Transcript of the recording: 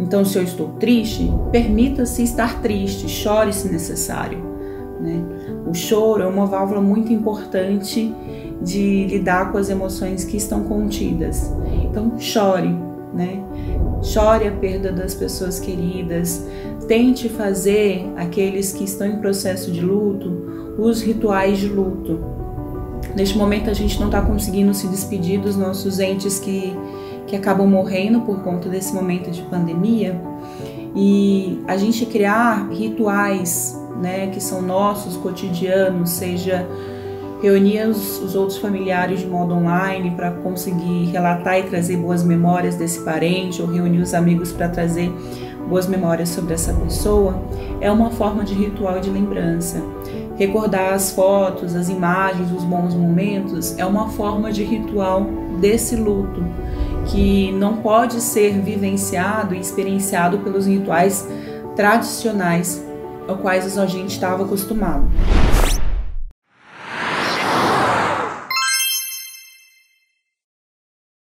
Então, se eu estou triste, permita-se estar triste, chore se necessário, né? O choro é uma válvula muito importante de lidar com as emoções que estão contidas. Então, chore, né? Chore a perda das pessoas queridas, tente fazer aqueles que estão em processo de luto, os rituais de luto. Neste momento a gente não está conseguindo se despedir dos nossos entes que acabam morrendo por conta desse momento de pandemia, e a gente criar rituais, né, que são nossos, cotidianos, seja reunir os outros familiares de modo online para conseguir relatar e trazer boas memórias desse parente, ou reunir os amigos para trazer boas memórias sobre essa pessoa, é uma forma de ritual e de lembrança. Recordar as fotos, as imagens, os bons momentos é uma forma de ritual desse luto, que não pode ser vivenciado e experienciado pelos rituais tradicionais aos quais a gente estava acostumado.